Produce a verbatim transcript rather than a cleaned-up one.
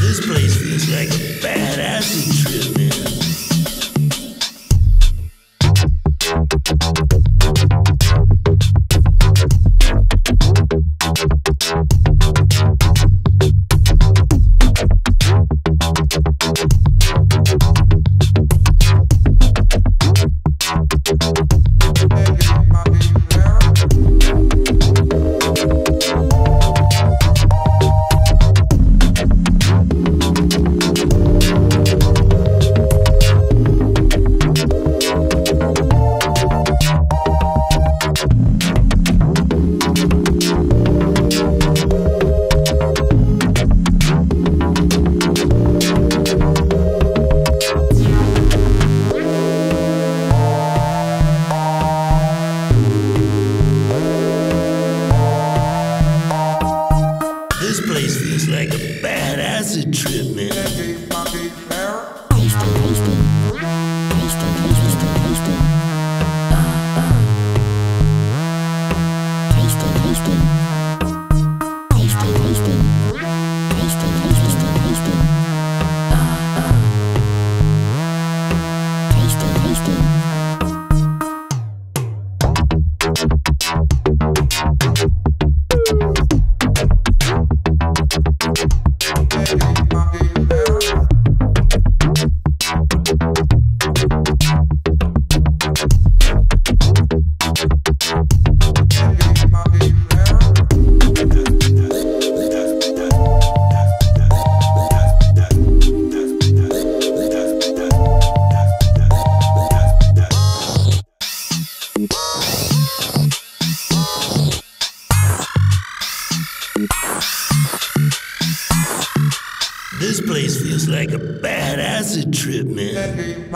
This place feels like a badass trip, man. This place feels like a bad acid trip, man. Wasted, wasted, wasted, wasted, wasted. Uh, uh. Wasted, wasted, wasted, wasted, wasted, wasted, wasted. Uh, uh. Wasted, wasted. This place feels like a bad acid trip, man.